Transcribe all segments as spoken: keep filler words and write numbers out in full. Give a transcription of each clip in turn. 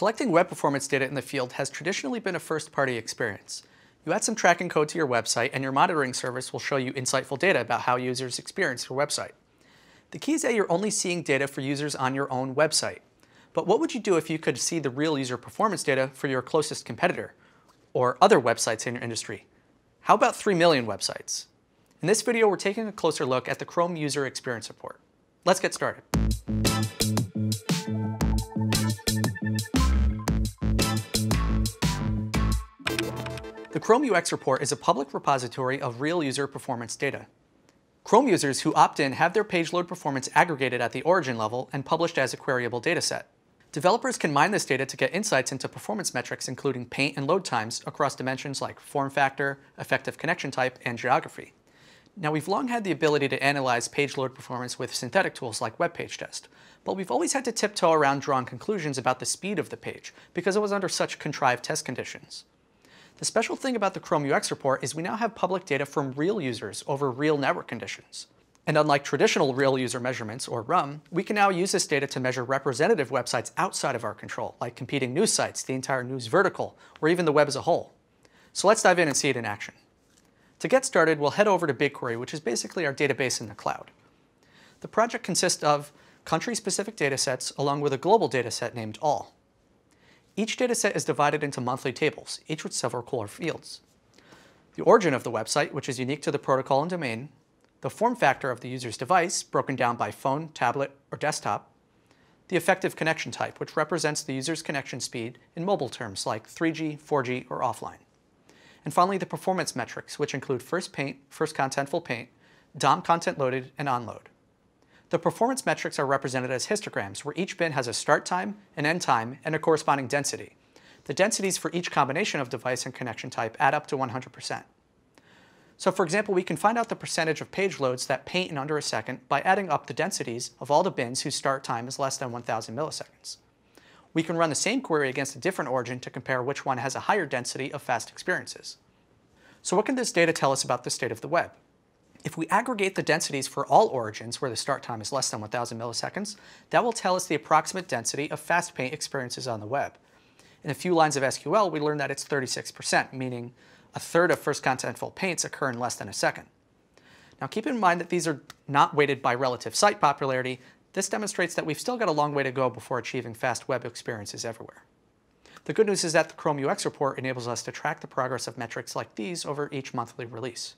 Collecting web performance data in the field has traditionally been a first-party experience. You add some tracking code to your website, and your monitoring service will show you insightful data about how users experience your website. The key is that you're only seeing data for users on your own website. But what would you do if you could see the real user performance data for your closest competitor, or other websites in your industry? How about three million websites? In this video, we're taking a closer look at the Chrome User Experience Report. Let's get started. The Chrome U X Report is a public repository of real user performance data. Chrome users who opt in have their page load performance aggregated at the origin level and published as a queryable dataset. Developers can mine this data to get insights into performance metrics including paint and load times across dimensions like form factor, effective connection type, and geography. Now, we've long had the ability to analyze page load performance with synthetic tools like WebPageTest, but we've always had to tiptoe around drawing conclusions about the speed of the page because it was under such contrived test conditions. The special thing about the Chrome U X report is we now have public data from real users over real network conditions. And unlike traditional real user measurements, or R U M, we can now use this data to measure representative websites outside of our control, like competing news sites, the entire news vertical, or even the web as a whole. So let's dive in and see it in action. To get started, we'll head over to BigQuery, which is basically our database in the cloud. The project consists of country-specific datasets along with a global dataset named all. Each dataset is divided into monthly tables, each with several core fields. The origin of the website, which is unique to the protocol and domain, the form factor of the user's device, broken down by phone, tablet, or desktop, the effective connection type, which represents the user's connection speed in mobile terms like three G, four G, or offline. And finally, the performance metrics, which include first paint, first contentful paint, D O M content loaded, and onload. The performance metrics are represented as histograms, where each bin has a start time, an end time, and a corresponding density. The densities for each combination of device and connection type add up to one hundred percent. So for example, we can find out the percentage of page loads that paint in under a second by adding up the densities of all the bins whose start time is less than one thousand milliseconds. We can run the same query against a different origin to compare which one has a higher density of fast experiences. So what can this data tell us about the state of the web? If we aggregate the densities for all origins where the start time is less than one thousand milliseconds, that will tell us the approximate density of fast paint experiences on the web. In a few lines of S Q L, we learn that it's thirty-six percent, meaning a third of first contentful paints occur in less than a second. Now keep in mind that these are not weighted by relative site popularity. This demonstrates that we've still got a long way to go before achieving fast web experiences everywhere. The good news is that the Chrome U X report enables us to track the progress of metrics like these over each monthly release.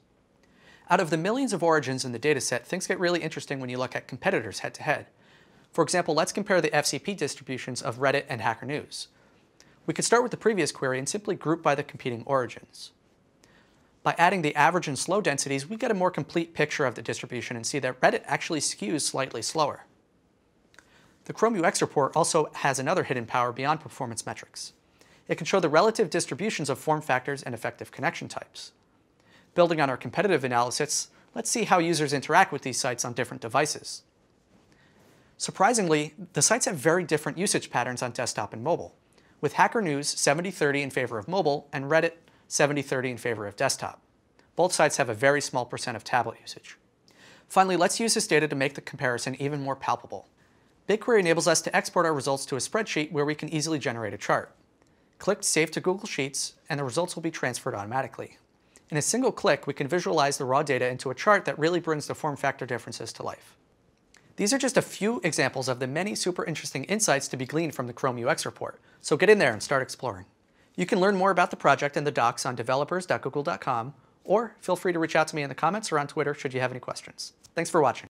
Out of the millions of origins in the dataset, things get really interesting when you look at competitors head-to-head. For example, let's compare the F C P distributions of Reddit and Hacker News. We could start with the previous query and simply group by the competing origins. By adding the average and slow densities, we get a more complete picture of the distribution and see that Reddit actually skews slightly slower. The Chrome U X report also has another hidden power beyond performance metrics. It can show the relative distributions of form factors and effective connection types. Building on our competitive analysis, let's see how users interact with these sites on different devices. Surprisingly, the sites have very different usage patterns on desktop and mobile, with Hacker News seventy thirty in favor of mobile and Reddit seventy thirty in favor of desktop. Both sites have a very small percent of tablet usage. Finally, let's use this data to make the comparison even more palpable. BigQuery enables us to export our results to a spreadsheet where we can easily generate a chart. Click Save to Google Sheets, and the results will be transferred automatically. In a single click, we can visualize the raw data into a chart that really brings the form factor differences to life. These are just a few examples of the many super interesting insights to be gleaned from the Chrome U X report, so get in there and start exploring. You can learn more about the project and the docs on developers dot google dot com, or feel free to reach out to me in the comments or on Twitter should you have any questions. Thanks for watching.